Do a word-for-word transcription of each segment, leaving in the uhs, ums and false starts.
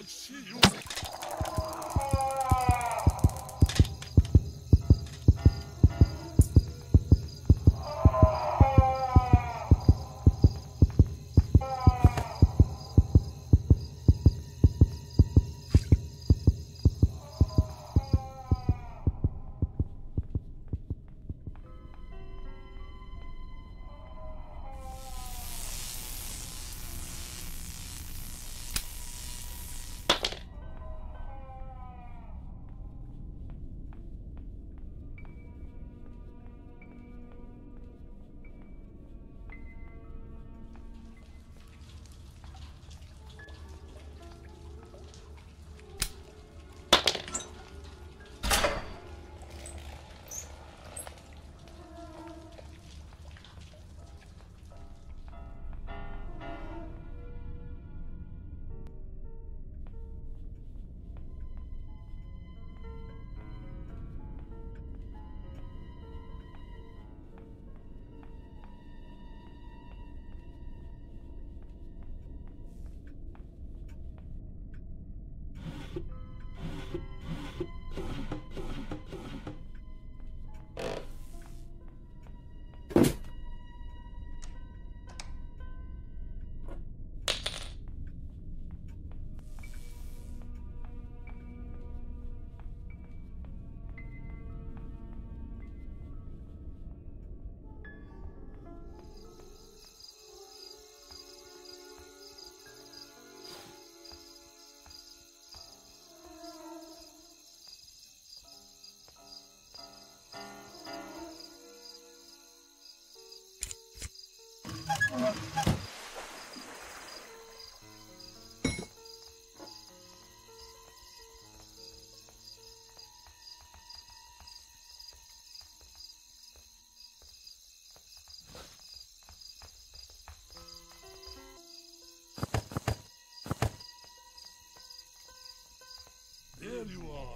I see you. There you are.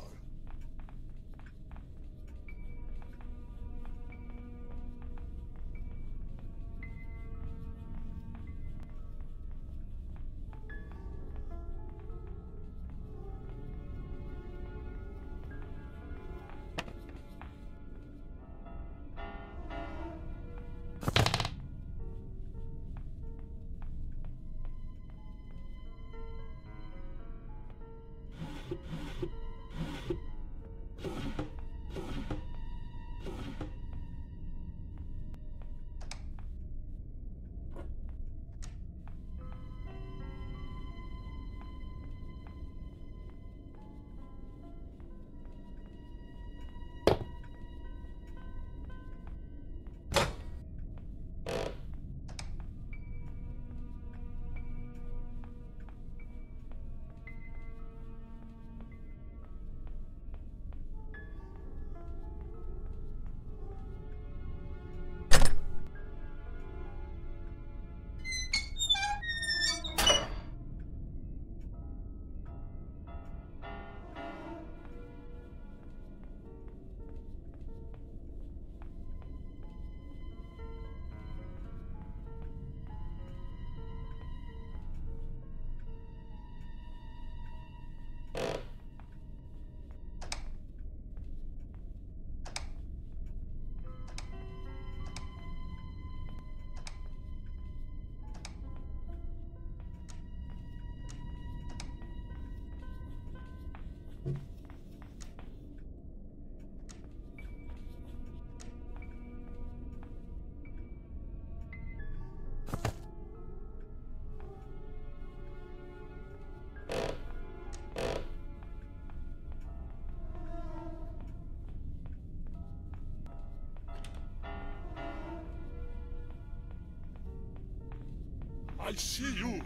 I see you!